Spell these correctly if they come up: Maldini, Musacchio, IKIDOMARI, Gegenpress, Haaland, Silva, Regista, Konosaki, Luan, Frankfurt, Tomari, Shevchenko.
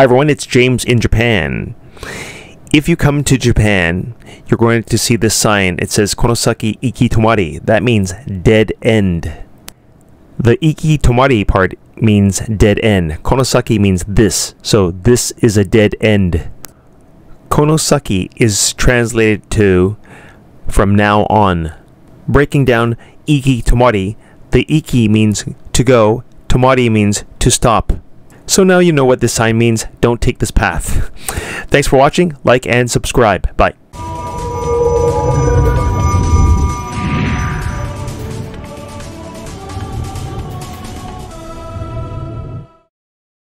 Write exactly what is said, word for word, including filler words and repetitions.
Hi everyone, it's James in Japan. If you come to Japan, you're going to see this sign. It says Konosaki Ikidomari. That means dead end. The Ikidomari part means dead end. Konosaki means this. So this is a dead end. Konosaki is translated to from now on. Breaking down Ikidomari, the Iki means to go, Tomari means to stop. So now you know what this sign means. Don't take this path. Thanks for watching. Like and subscribe. Bye.